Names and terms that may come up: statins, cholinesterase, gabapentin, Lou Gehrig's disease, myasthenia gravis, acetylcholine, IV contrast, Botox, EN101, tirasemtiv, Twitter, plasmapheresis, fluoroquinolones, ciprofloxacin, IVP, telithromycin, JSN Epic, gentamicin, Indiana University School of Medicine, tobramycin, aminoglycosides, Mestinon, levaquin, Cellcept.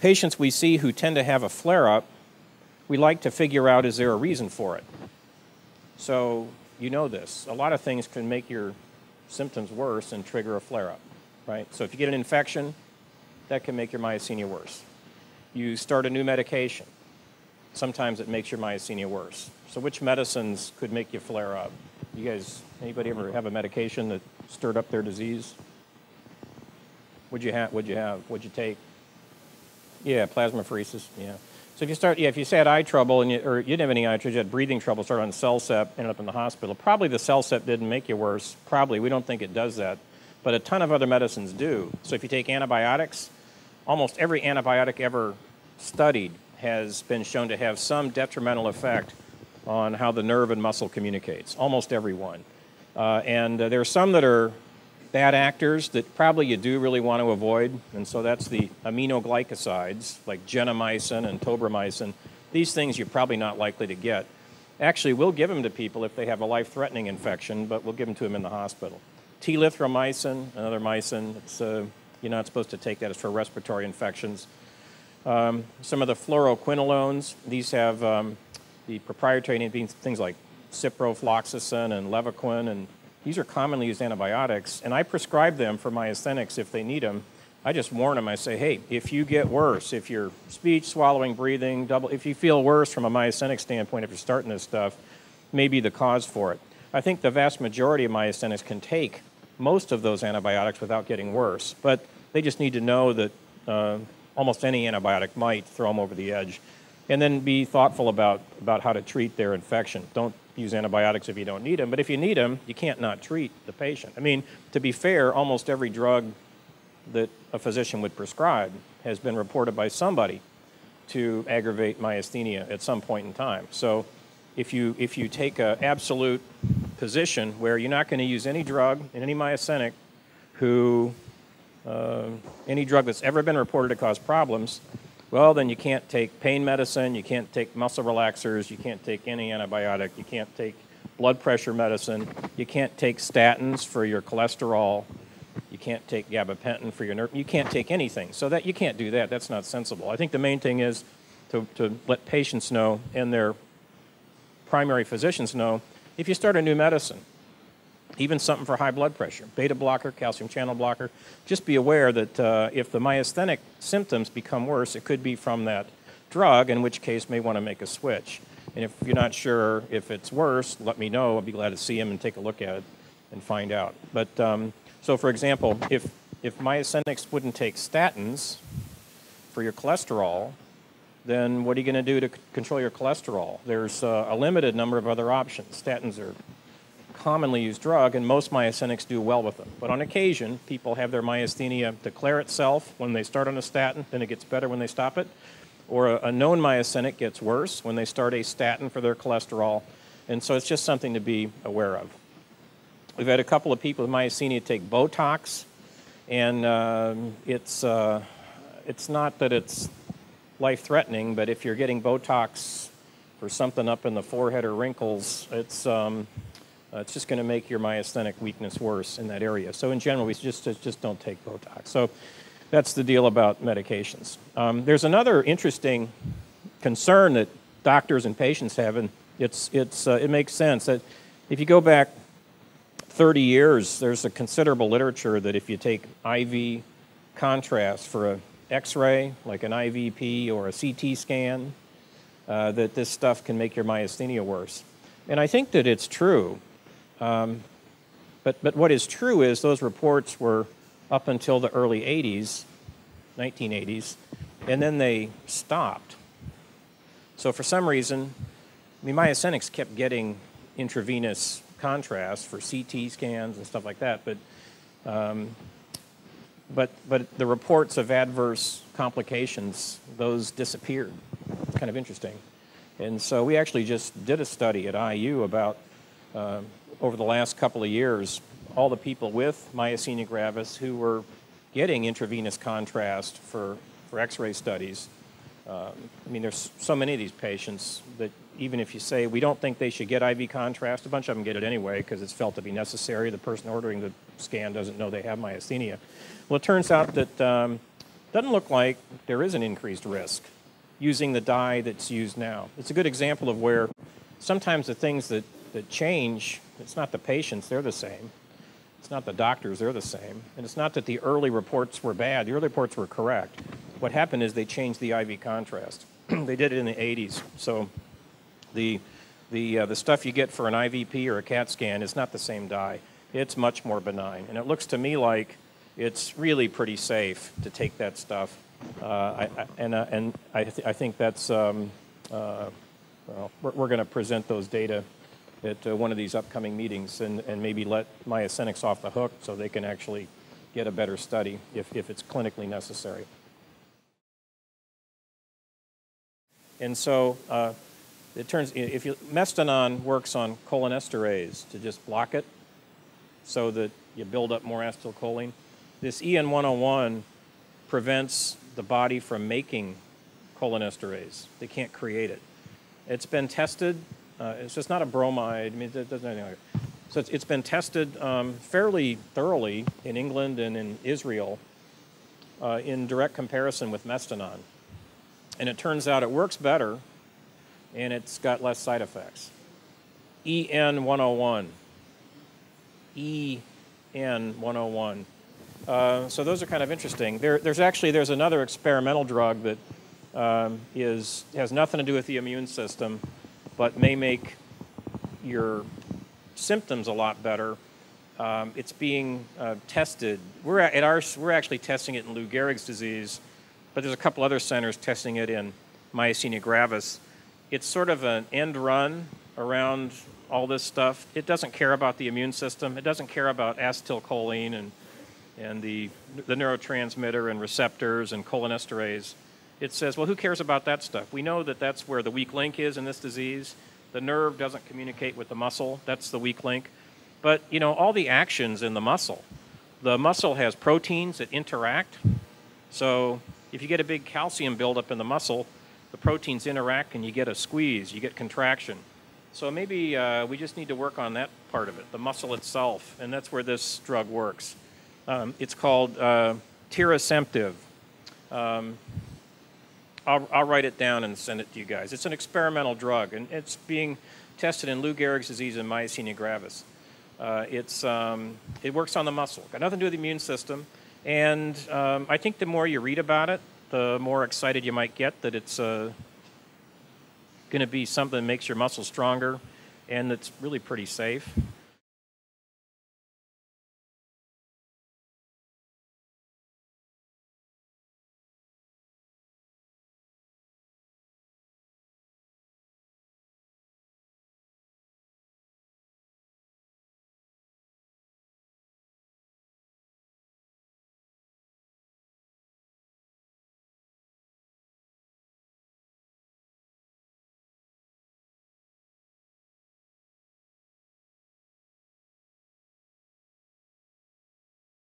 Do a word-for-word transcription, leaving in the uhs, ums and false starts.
patients we see who tend to have a flare-up, we like to figure out, is there a reason for it? So you know this. A lot of things can make your symptoms worse and trigger a flare-up, right? So if you get an infection, that can make your myasthenia worse. You start a new medication. Sometimes it makes your myasthenia worse. So which medicines could make you flare up? You guys, anybody ever have a medication that stirred up their disease? What'd you have, what'd you have, what'd you take? Yeah, plasmapheresis, yeah. So if you start, yeah, if you say had eye trouble, and you, or you didn't have any eye trouble, you had breathing trouble, started on Cellcept, ended up in the hospital, probably the Cellcept didn't make you worse. Probably, we don't think it does that. But a ton of other medicines do. So if you take antibiotics, almost every antibiotic ever studied has been shown to have some detrimental effect on how the nerve and muscle communicates, almost every one. Uh, and uh, there are some that are bad actors that probably you do really want to avoid, and so that's the aminoglycosides, like gentamicin and tobramycin. These things you're probably not likely to get. Actually, we'll give them to people if they have a life-threatening infection, but we'll give them to them in the hospital. Telithromycin, another mycin, it's, uh, you're not supposed to take that, it's for respiratory infections. Um, some of the fluoroquinolones, these have um, the proprietary names, things like ciprofloxacin and levaquin, and these are commonly used antibiotics, and I prescribe them for myasthenics if they need them. I just warn them, I say, hey, if you get worse, if your speech, swallowing, breathing, double, if you feel worse from a myasthenic standpoint, if you're starting this stuff, may be the cause for it. I think the vast majority of myasthenics can take most of those antibiotics without getting worse, but they just need to know that uh, almost any antibiotic might throw them over the edge. And then be thoughtful about, about how to treat their infection. Don't use antibiotics if you don't need them, but if you need them, you can't not treat the patient. I mean, to be fair, almost every drug that a physician would prescribe has been reported by somebody to aggravate myasthenia at some point in time. So if you, if you take an absolute position where you're not going to use any drug in any myasthenic who, uh, any drug that's ever been reported to cause problems, well, then you can't take pain medicine, you can't take muscle relaxers, you can't take any antibiotic, you can't take blood pressure medicine, you can't take statins for your cholesterol, you can't take gabapentin for your nerve, you can't take anything. So that you can't do that, that's not sensible. I think the main thing is to, to let patients know and their primary physicians know, if you start a new medicine, even something for high blood pressure, beta blocker, calcium channel blocker, just be aware that uh, if the myasthenic symptoms become worse, it could be from that drug, in which case may want to make a switch. And if you're not sure if it's worse, let me know. I'll be glad to see him and take a look at it and find out. But um, so for example, if, if myasthenics wouldn't take statins for your cholesterol, then what are you going to do to control your cholesterol? There's uh, a limited number of other options. Statins are commonly used drug, and most myasthenics do well with them. But on occasion, people have their myasthenia declare itself when they start on a statin, then it gets better when they stop it. Or a, a known myasthenic gets worse when they start a statin for their cholesterol. And so it's just something to be aware of. We've had a couple of people with myasthenia take Botox, and uh, it's, uh, it's not that it's life-threatening, but if you're getting Botox for something up in the forehead or wrinkles, it's... Um, Uh, it's just going to make your myasthenic weakness worse in that area. So in general, we just, just don't take Botox. So that's the deal about medications. Um, there's another interesting concern that doctors and patients have, and it's, it's, uh, it makes sense that if you go back thirty years, there's a considerable literature that if you take I V contrast for an X-ray, like an I V P or a C T scan, uh, that this stuff can make your myasthenia worse. And I think that it's true. Um, but, but what is true is those reports were up until the early eighties, nineteen eighties, and then they stopped. So for some reason, I mean, myasthenics kept getting intravenous contrast for C T scans and stuff like that, but, um, but, but the reports of adverse complications, those disappeared. Kind of interesting. And so we actually just did a study at I U about uh, over the last couple of years, all the people with myasthenia gravis who were getting intravenous contrast for, for X-ray studies. Uh, I mean, there's so many of these patients that even if you say, we don't think they should get I V contrast, a bunch of them get it anyway because it's felt to be necessary. The person ordering the scan doesn't know they have myasthenia. Well, it turns out that um, doesn't look like there is an increased risk using the dye that's used now. It's a good example of where sometimes the things that, that change, it's not the patients, they're the same. It's not the doctors, they're the same. And it's not that the early reports were bad, the early reports were correct. What happened is they changed the I V contrast. They did it in the eighties. So the, the, uh, the stuff you get for an I V P or a CAT scan is not the same dye. It's much more benign. And it looks to me like it's really pretty safe to take that stuff. Uh, I, I, and uh, and I, th I think that's, um, uh, well, we're, we're going to present those data at uh, one of these upcoming meetings and, and maybe let myasthenics off the hook so they can actually get a better study if, if it's clinically necessary. And so uh, it turns, if you, Mestinon works on cholinesterase to just block it so that you build up more acetylcholine. This E N one oh one prevents the body from making cholinesterase. They can't create it. It's been tested. Uh, it's just not a bromide. I mean, it doesn't anything like it. So it's, it's been tested um, fairly thoroughly in England and in Israel uh, in direct comparison with Mestinon. And it turns out it works better, and it's got less side effects. E N one oh one. E N one oh one. Uh, so those are kind of interesting. There, there's actually, there's another experimental drug that um, is, has nothing to do with the immune system, but may make your symptoms a lot better. Um, it's being uh, tested. We're, at our, we're actually testing it in Lou Gehrig's disease, but there's a couple other centers testing it in myasthenia gravis. It's sort of an end run around all this stuff. It doesn't care about the immune system. It doesn't care about acetylcholine and and the, the neurotransmitter and receptors and cholinesterase. It says, well, who cares about that stuff? We know that that's where the weak link is in this disease. The nerve doesn't communicate with the muscle. That's the weak link. But, you know, all the actions in the muscle. The muscle has proteins that interact. So if you get a big calcium buildup in the muscle, the proteins interact and you get a squeeze, you get contraction. So maybe uh, we just need to work on that part of it, the muscle itself, and that's where this drug works. Um, it's called uh, tirasemtiv. Um, I'll, I'll write it down and send it to you guys. It's an experimental drug, and it's being tested in Lou Gehrig's disease and myasthenia gravis. Uh, it's, um, it works on the muscle. Got nothing to do with the immune system, and um, I think the more you read about it, the more excited you might get that it's uh, going to be something that makes your muscle stronger, and it's really pretty safe.